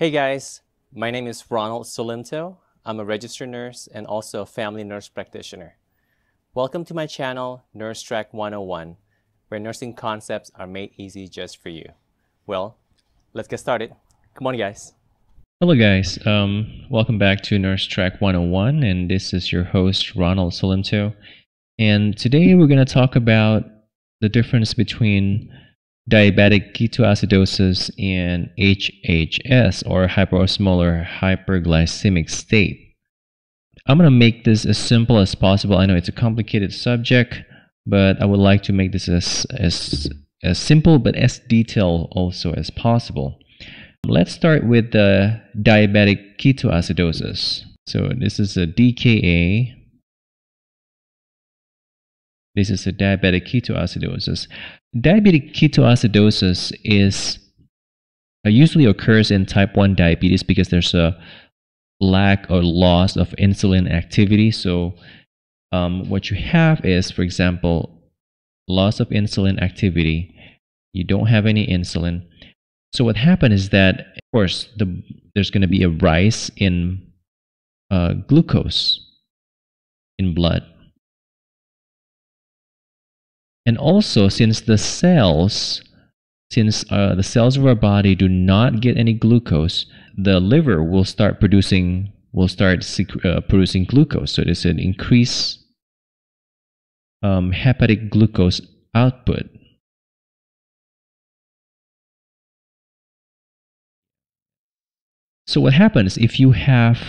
Hey guys, my name is Ronald Solinto. I'm a registered nurse and also a family nurse practitioner. Welcome to my channel, Nurse Track 101, where nursing concepts are made easy just for you. Well, let's get started. Come on, guys. Hello, guys. Welcome back to Nurse Track 101, and this is your host, Ronald Solinto. And today we're going to talk about the difference between diabetic ketoacidosis and HHS, or hyperosmolar hyperglycemic state. I'm going to make this as simple as possible. I know it's a complicated subject, but I would like to make this as simple but as detailed also as possible. Let's start with the diabetic ketoacidosis. So this is a DKA. This is a diabetic ketoacidosis. Diabetic ketoacidosis is usually occurs in type 1 diabetes because there's a lack or loss of insulin activity. So what you have is, for example, loss of insulin activity. You don't have any insulin. So what happened is that, of course, there's going to be a rise in glucose in blood. And also, since the cells of our body do not get any glucose, the liver will start producing glucose. So there's an increased hepatic glucose output. So what happens if you have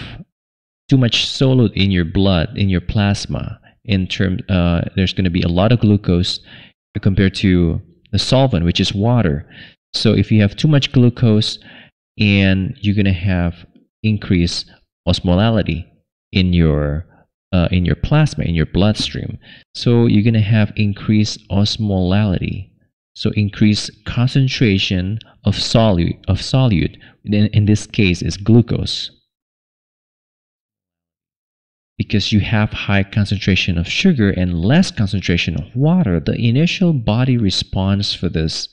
too much solute in your blood, in your plasma? There's going to be a lot of glucose compared to the solvent, which is water. So if you have too much glucose, and you're going to have increased osmolality in your plasma, in your bloodstream. So you're going to have increased osmolality, so increased concentration of solute. In this case, is glucose, because you have high concentration of sugar and less concentration of water. The initial body response for this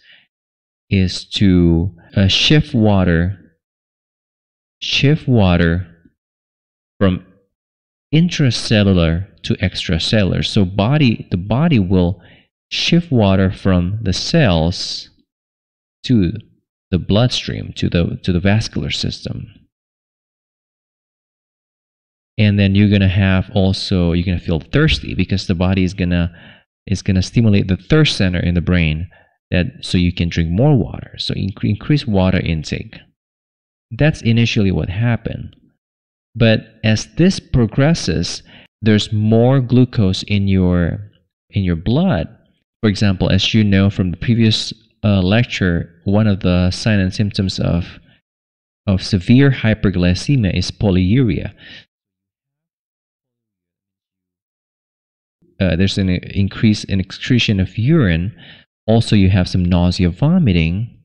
is to shift water from intracellular to extracellular. So the body will shift water from the cells to the bloodstream, to the vascular system. And then you're gonna have also, you're gonna feel thirsty because the body is gonna stimulate the thirst center in the brain, so you can drink more water. So increase water intake. That's initially what happened. But as this progresses, there's more glucose in your blood. For example, as you know from the previous lecture, one of the signs and symptoms of severe hyperglycemia is polyuria. There's an increase in excretion of urine. Also, you have some nausea, vomiting.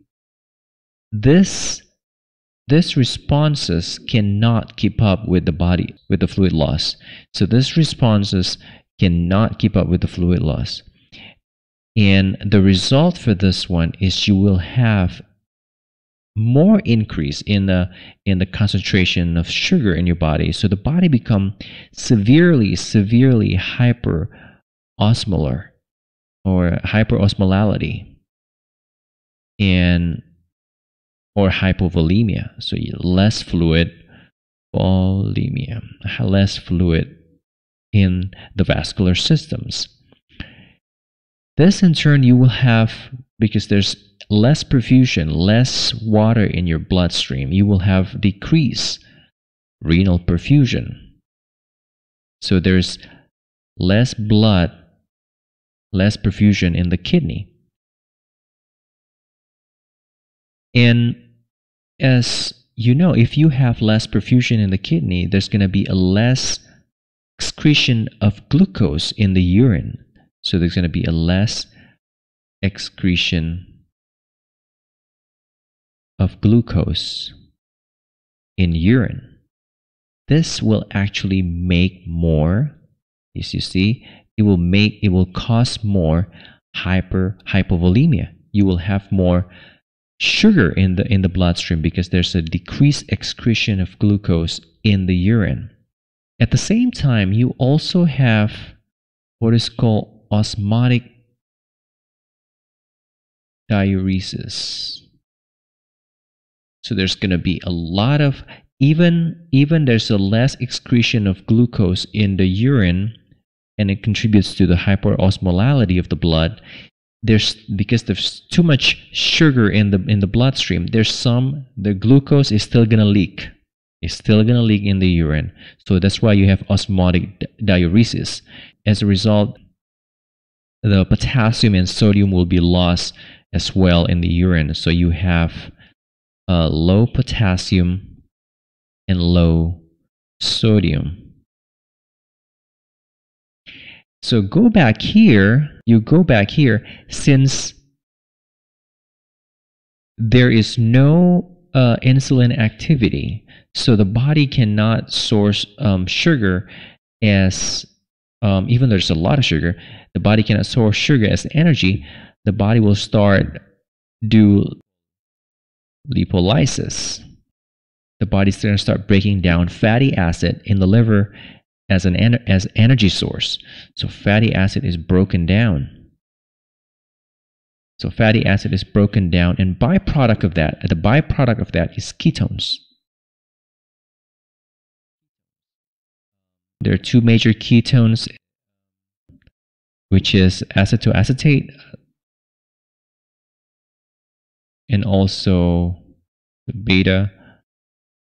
This responses cannot keep up with the body, with the fluid loss. So this responses cannot keep up with the fluid loss. And the result for this one is you will have more increase in the concentration of sugar in your body. So the body become severely hyperosmolar or hyperosmolality or hypovolemia. So less fluid volemia, less fluid in the vascular systems. This in turn you will have, because there's less perfusion, less water in your bloodstream, you will have decreased renal perfusion. So there's less blood, less perfusion in the kidney. And as you know, if you have less perfusion in the kidney, there's going to be a less excretion of glucose in the urine. So there's going to be a less excretion of glucose in urine. This will actually make more, as you see, it will cause more hypovolemia. You will have more sugar in the bloodstream because there's a decreased excretion of glucose in the urine. At the same time, you also have what is called osmotic diuresis. So there's going to be a lot of, even there's a less excretion of glucose in the urine, and it contributes to the hyperosmolality of the blood. Because there's too much sugar in the bloodstream, the glucose is still going to leak. It's still going to leak in the urine. So that's why you have osmotic diuresis. As a result, the potassium and sodium will be lost as well in the urine. So you have low potassium and low sodium. So go back here, since there is no insulin activity, so the body cannot source sugar as, even though there's a lot of sugar, the body cannot source sugar as energy. The body will start do lipolysis. The body's going to start breaking down fatty acid in the liver as an energy source. So fatty acid is broken down. So fatty acid is broken down, and byproduct of that, is ketones. There are two major ketones, which is acetoacetate and also the beta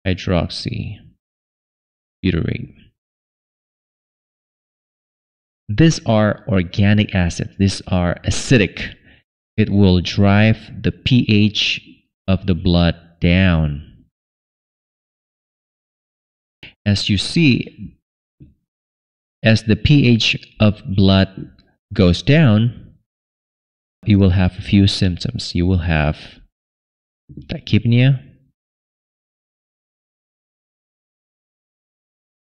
hydroxy butyrate. These are organic acids. These are acidic. It will drive the pH of the blood down. As you see, as the pH of blood goes down, you will have a few symptoms. You will have tachypnea.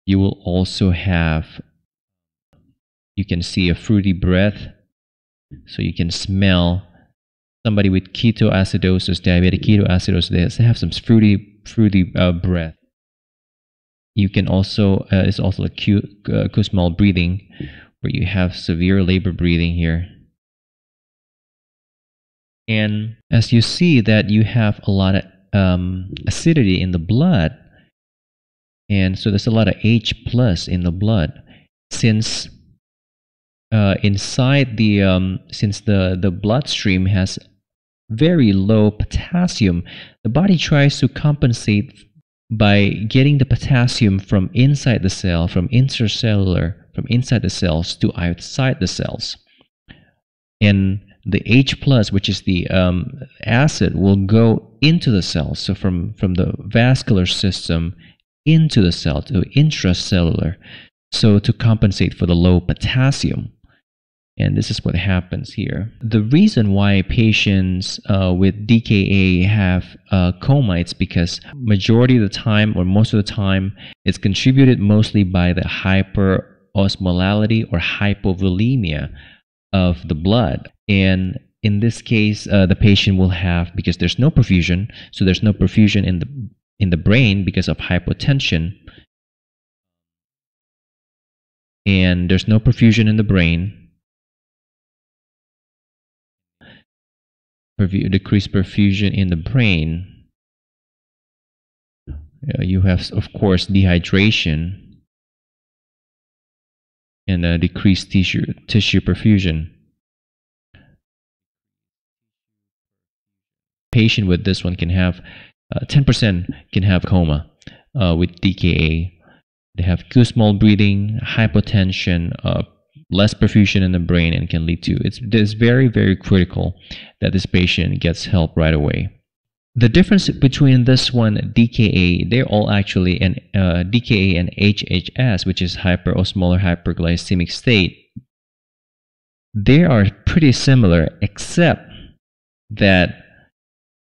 You will also have, you can see a fruity breath, so you can smell somebody with ketoacidosis, diabetic ketoacidosis. They have some fruity breath. You can also, it's also a Kussmaul breathing, where you have severe labor breathing here. And as you see that you have a lot of acidity in the blood, and so there's a lot of H+ in the blood, since inside the since the bloodstream has very low potassium, the body tries to compensate by getting the potassium from inside the cell, from intracellular, from inside the cells to outside the cells, and the H+, which is the acid, will go into the cells. So from the vascular system into the cell, to intracellular, so to compensate for the low potassium. And this is what happens here. The reason why patients with DKA have coma is because majority of the time, or most of the time, it's contributed mostly by the hyperosmolality or hypovolemia of the blood. And in this case, the patient will have, because there's no perfusion, so there's no perfusion in the brain because of hypotension. And there's no perfusion in the brain. Decreased perfusion in the brain. You have, of course, dehydration and a decreased tissue perfusion. Patient with this one can have 10% can have coma with DKA. They have Kussmaul breathing, hypotension, less perfusion in the brain, and can lead to, it's very, very critical that this patient gets help right away. The difference between this one, DKA, they're all actually an DKA and HHS, which is hyperosmolar hyperglycemic state. They are pretty similar, except that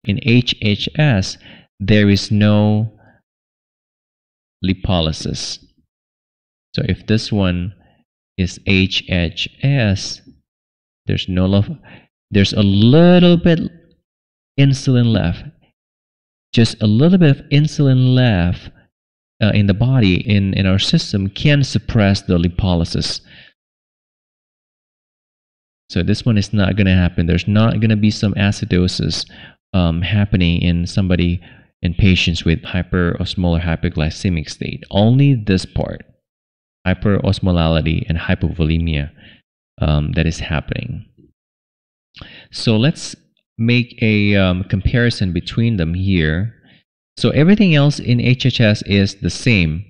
in HHS there is no lipolysis. So if this one is HHS, there's a little bit insulin left, just a little bit of insulin left in the body, in our system, can suppress the lipolysis. So this one is not going to happen. There's not going to be some acidosis happening in somebody, in patients with hyperosmolar hypoglycemic state. Only this part, hyperosmolality and hypovolemia, that is happening. So let's make a comparison between them here. So everything else in HHS is the same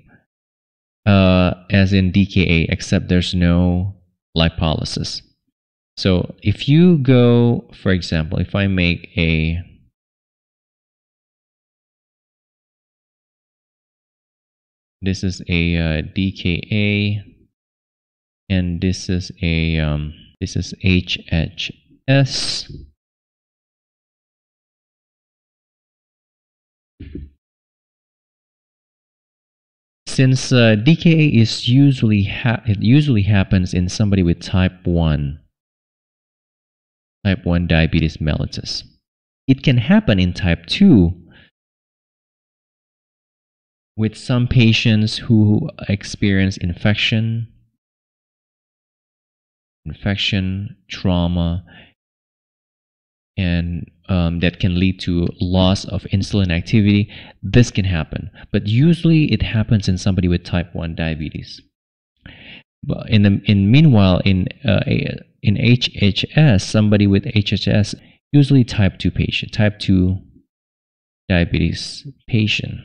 as in DKA, except there's no lipolysis. So if you go, for example, if I make a this is a DKA, and this is HHS. Since DKA is usually happens in somebody with type 1 diabetes mellitus, it can happen in type 2 with some patients who experience infection, trauma, and that can lead to loss of insulin activity. This can happen, but usually it happens in somebody with type 1 diabetes. But meanwhile, in HHS, somebody with HHS, usually type 2 patient, type 2 diabetes patient.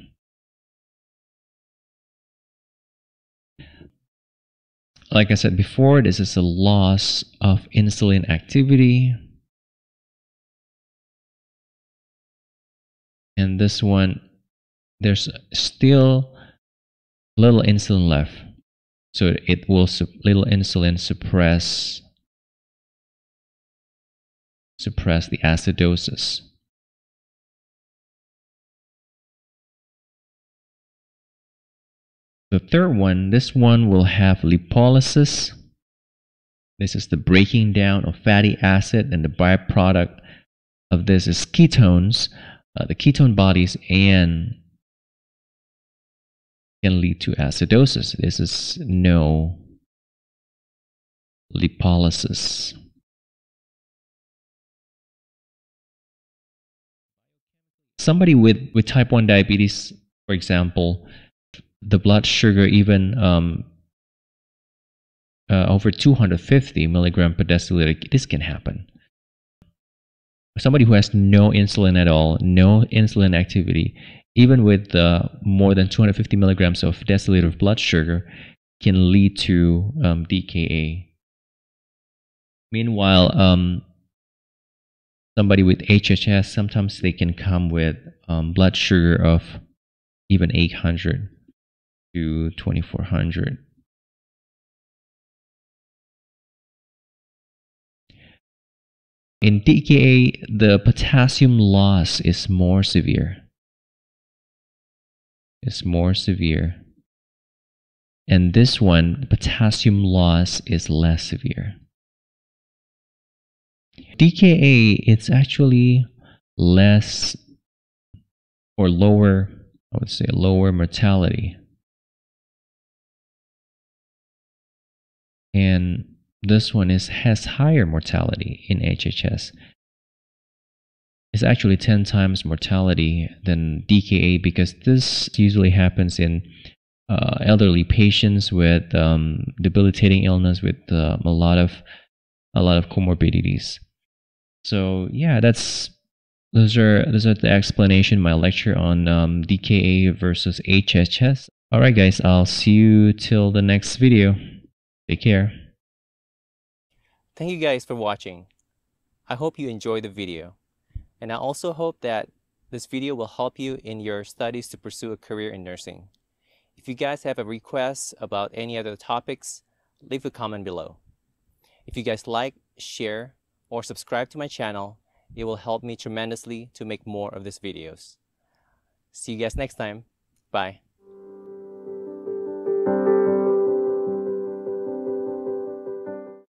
Like I said before, this is a loss of insulin activity. And this one, there's still little insulin left. So it will, little insulin suppress the acidosis. The third one, this one will have lipolysis. This is the breaking down of fatty acid, and the byproduct of this is ketones, the ketone bodies, and can lead to acidosis. This is no lipolysis. Somebody with type 1 diabetes, for example, the blood sugar even over 250 milligram per deciliter, this can happen. Somebody who has no insulin at all, no insulin activity, even with more than 250 milligrams of deciliter of blood sugar, can lead to DKA. Meanwhile, somebody with HHS, sometimes they can come with blood sugar of even 800. To 2400. In DKA, the potassium loss is more severe. It's more severe. And this one, potassium loss is less severe. DKA, it's actually less or lower, I would say lower mortality. And this one has higher mortality in HHS. It's actually 10 times mortality than DKA, because this usually happens in elderly patients with debilitating illness, with a lot of comorbidities. So yeah, those are the explanation, my lecture on DKA versus HHS. All right, guys, I'll see you till the next video. Take care. Thank you guys for watching. I hope you enjoyed the video. And I also hope that this video will help you in your studies to pursue a career in nursing. If you guys have a request about any other topics, leave a comment below. If you guys like, share, or subscribe to my channel, it will help me tremendously to make more of these videos. See you guys next time. Bye.